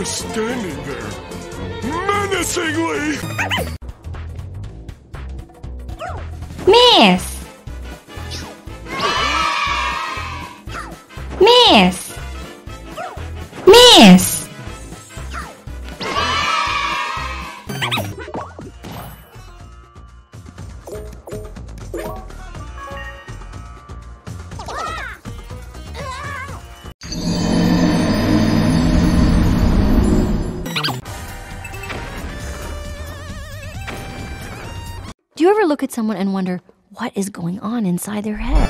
just standing there, menacingly! Miss! Miss! Miss! Do you ever look at someone and wonder what is going on inside their head?